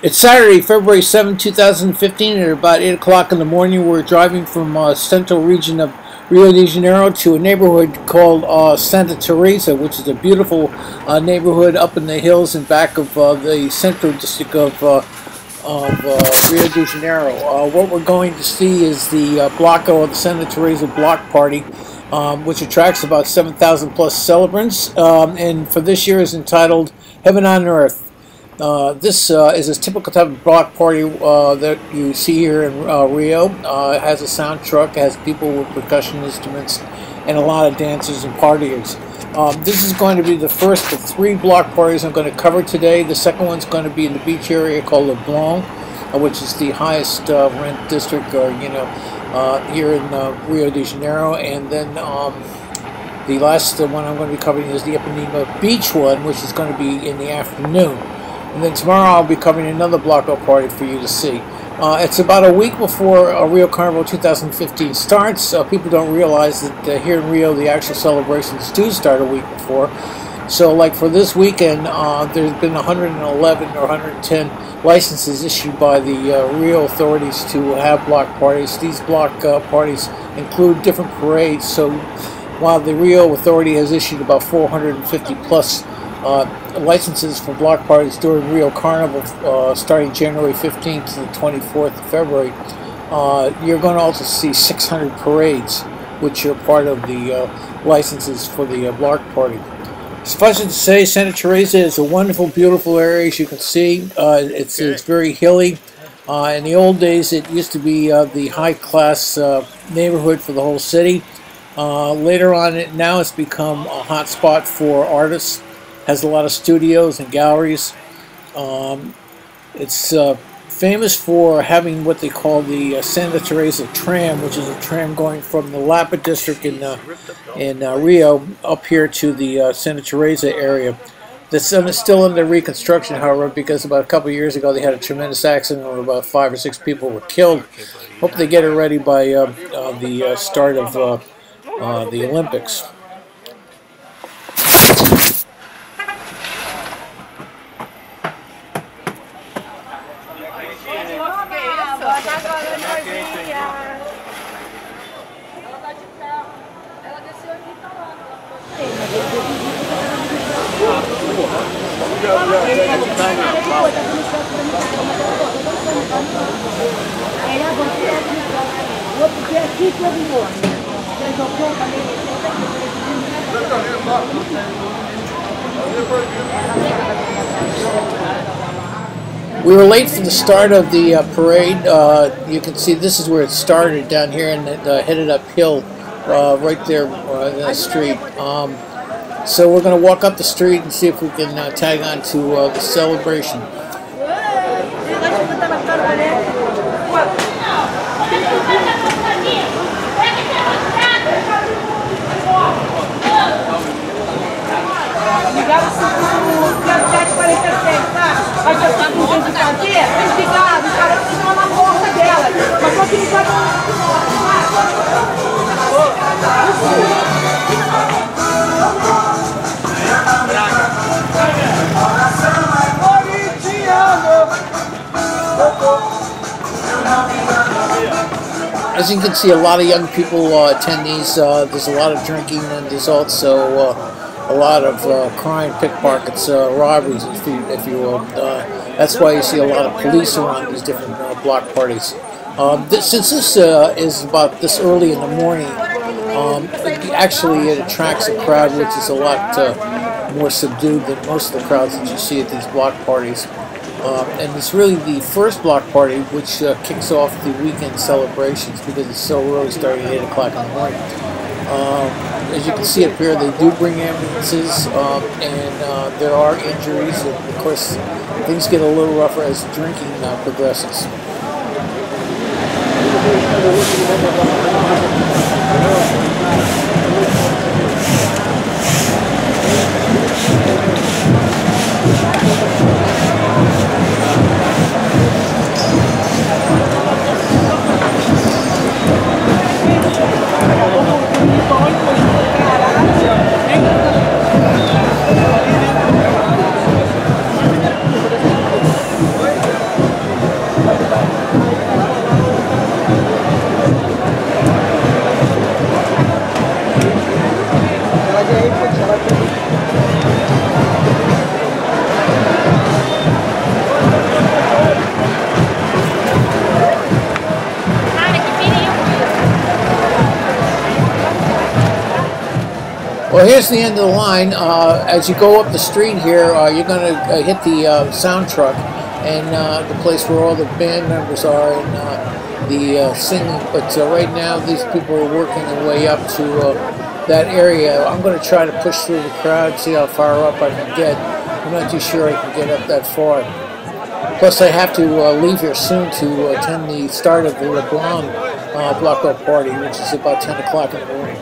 It's Saturday, February 7, 2015, at about 8 o'clock in the morning. We're driving from central region of Rio de Janeiro to a neighborhood called Santa Teresa, which is a beautiful neighborhood up in the hills and back of the central district of Rio de Janeiro. What we're going to see is the Bloco, or the Santa Teresa Block Party, which attracts about 7,000 plus celebrants, and for this year is entitled Heaven on Earth. This is a typical type of block party that you see here in Rio. It has a sound truck, it has people with percussion instruments, and a lot of dancers and partiers. This is going to be the first of three block parties I'm going to cover today. The second one's going to be in the beach area called Leblon, which is the highest rent district, or here in Rio de Janeiro, and then. The last one I'm going to be covering is the Ipanema beach one, which is going to be in the afternoon. And then tomorrow I'll be covering another block party for you to see. It's about a week before Rio Carnival 2015 starts. People don't realize that here in Rio the actual celebrations do start a week before. So like for this weekend, there's been 111 or 110 licenses issued by the Rio authorities to have block parties. These block parties include different parades, so while the Rio authority has issued about 450 plus licenses for block parties during Rio Carnival starting January 15th to the 24th of February, you're going to also see 600 parades, which are part of the licenses for the block party. Suffice it to say, Santa Teresa is a wonderful, beautiful area, as you can see. It's very hilly. In the old days, it used to be the high-class neighborhood for the whole city. Later on, now it's become a hot spot for artists. Has a lot of studios and galleries. It's famous for having what they call the Santa Teresa tram, which is a tram going from the Lapa district in Rio up here to the Santa Teresa area. That's still under reconstruction, however, because about a couple of years ago they had a tremendous accident where about 5 or 6 people were killed. Hope they get it ready by the start of the Olympics. We were late for the start of the parade. You can see this is where it started down here and it headed uphill right there in the street. So we're going to walk up the street and see if we can tag on to the celebration. As you can see, a lot of young people attend these. There's a lot of drinking, and there's also a lot of crime, pickpockets, robberies, if you will. That's why you see a lot of police around these different block parties. Since this is about this early in the morning, actually it attracts a crowd which is a lot more subdued than most of the crowds that you see at these block parties. And it's really the first block party which kicks off the weekend celebrations because it's so early, starting at 8 o'clock in the morning. As you can see up here, they do bring ambulances, and there are injuries. And of course, things get a little rougher as drinking progresses. Well, here's the end of the line. As you go up the street here, you're going to hit the sound truck, and the place where all the band members are and the singing. But right now, these people are working their way up to that area. I'm going to try to push through the crowd, see how far up I can get. I'm not too sure I can get up that far. Plus, I have to leave here soon to attend the start of the Leblon Bloco party, which is about 10 o'clock in the morning.